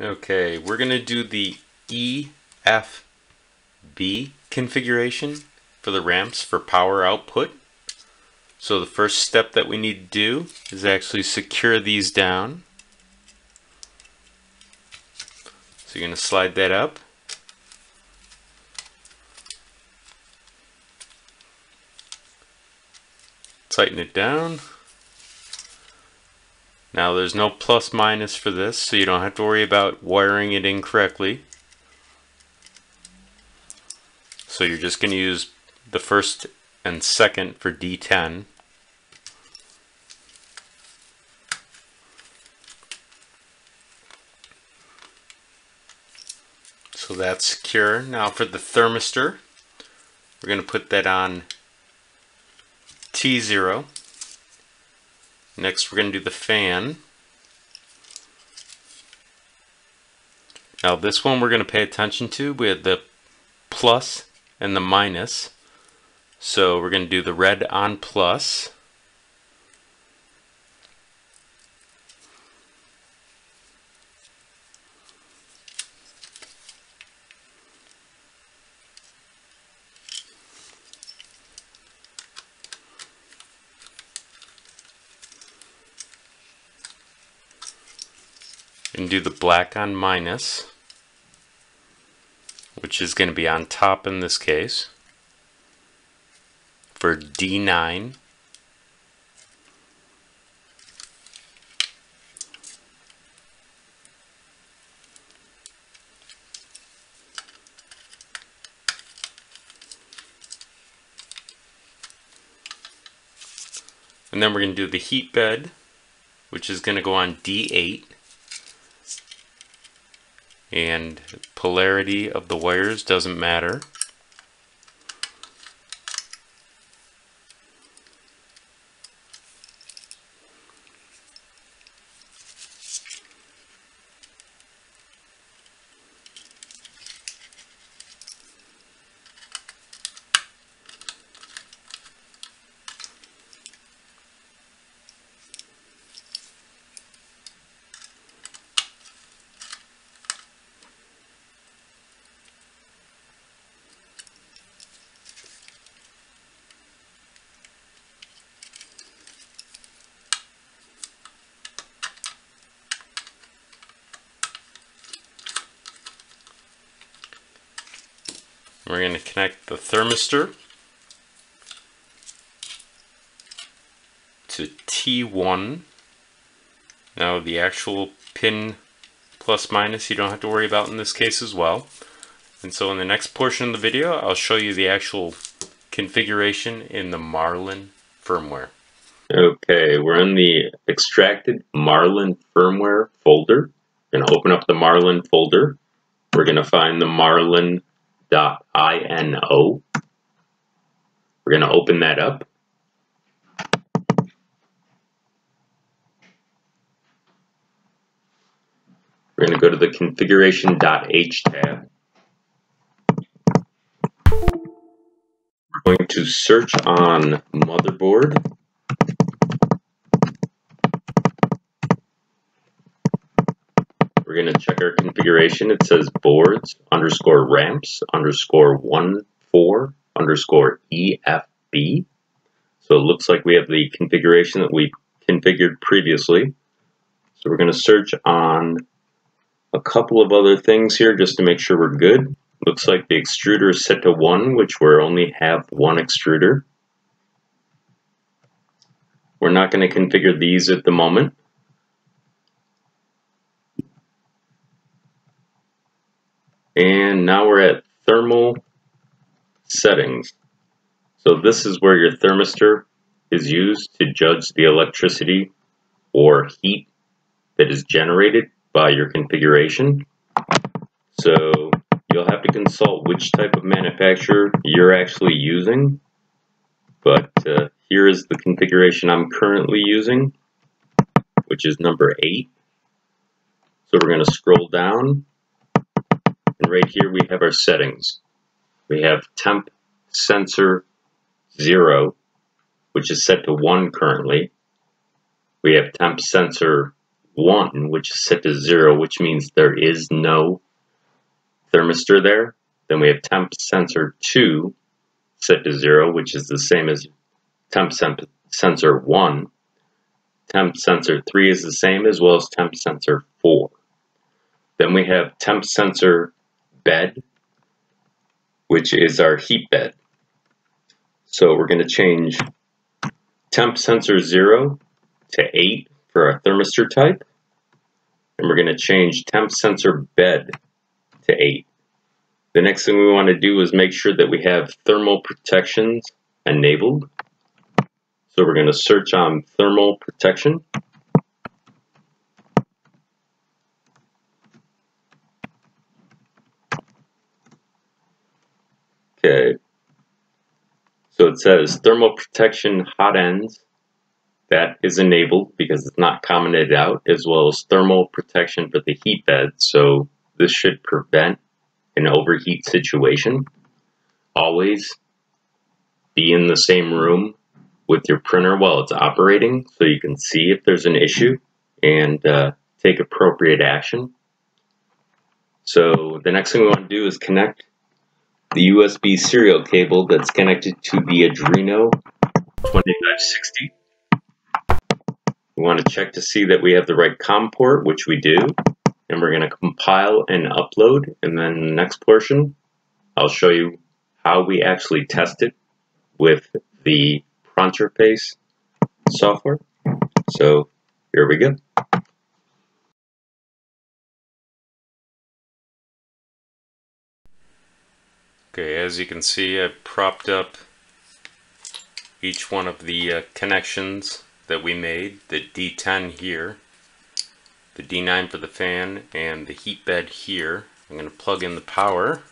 Okay, we're going to do the EFB configuration for the ramps for power output. So the first step that we need to do is actually secure these down. So you're going to slide that up. Tighten it down. Now there's no plus minus for this, so you don't have to worry about wiring it incorrectly. So you're just going to use the first and second for D10. So that's secure. Now for the thermistor, we're going to put that on T0. Next, we're going to do the fan. Now this one we're going to pay attention to with the plus and the minus. So we're going to do the red on plus. And do the black on minus, which is going to be on top in this case, for D9. And then we're going to do the heat bed, which is going to go on D8. And polarity of the wires doesn't matter. We're going to connect the thermistor to T1. Now the actual pin plus minus you don't have to worry about in this case as well. And so in the next portion of the video, I'll show you the actual configuration in the Marlin firmware. Okay, we're in the extracted Marlin firmware folder. We're going to open up the Marlin folder. We're going to find the Marlin.ino. We're going to open that up. We're going to go to the configuration.h tab. We're going to search on motherboard. We're going to check our configuration. It says boards _ ramps _ 1.4 _ EFB. So it looks like we have the configuration that we configured previously. So we're going to search on a couple of other things here just to make sure we're good. Looks like the extruder is set to 1, which we only have one extruder. We're not going to configure these at the moment. And now we're at thermal settings. So this is where your thermistor is used to judge the electricity or heat that is generated by your configuration. So you'll have to consult which type of manufacturer you're actually using. But here is the configuration I'm currently using, which is number 8. So we're going to scroll down. And right here we have our settings. We have temp sensor 0, which is set to 1 currently. We have temp sensor 1, which is set to 0, which means there is no thermistor there. Then we have temp sensor 2 set to 0, which is the same as temp sensor 1. Temp sensor 3 is the same, as well as temp sensor 4. Then we have temp sensor bed, which is our heat bed. So we're going to change temp sensor 0 to 8 for our thermistor type. And we're going to change temp sensor bed to 8. The next thing we want to do is make sure that we have thermal protections enabled. So we're going to search on thermal protection. Okay, so it says thermal protection hot ends. That is enabled because it's not commented out, as well as thermal protection for the heat bed. So this should prevent an overheat situation. Always be in the same room with your printer while it's operating, so you can see if there's an issue and take appropriate action. So the next thing we want to do is connect the USB serial cable that's connected to the Arduino 2560. We want to check to see that we have the right COM port, which we do, and we're going to compile and upload, and then in the next portion I'll show you how we actually test it with the Pronterface software. So here we go. Okay, as you can see, I've propped up each one of the connections that we made. The D10 here, the D9 for the fan, and the heat bed here. I'm going to plug in the power.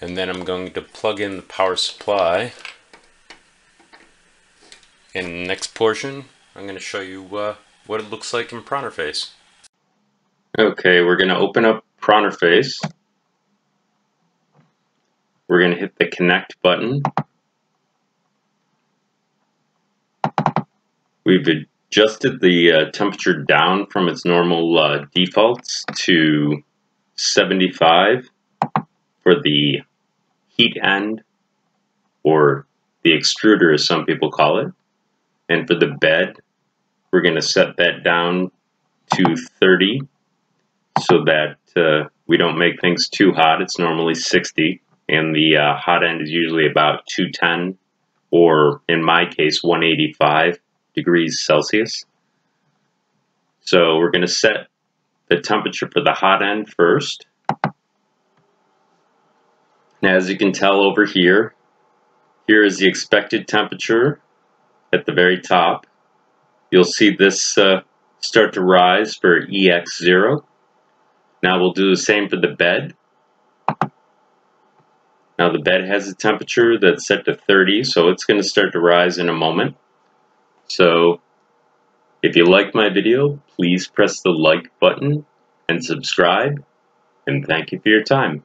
And then I'm going to plug in the power supply. In the next portion, I'm going to show you what it looks like in Pronterface. Okay, we're going to open up Pronterface. We're going to hit the connect button. We've adjusted the temperature down from its normal defaults to 75 for the heat end, or the extruder as some people call it. And for the bed, we're going to set that down to 30. So that we don't make things too hot. It's normally 60, and the hot end is usually about 210, or in my case 185 degrees Celsius. So we're going to set the temperature for the hot end first. Now, as you can tell over here, here is the expected temperature at the very top. You'll see this start to rise for EX0. Now we'll do the same for the bed. Now the bed has a temperature that's set to 30, so it's going to start to rise in a moment. So if you like my video, please press the like button and subscribe, and thank you for your time.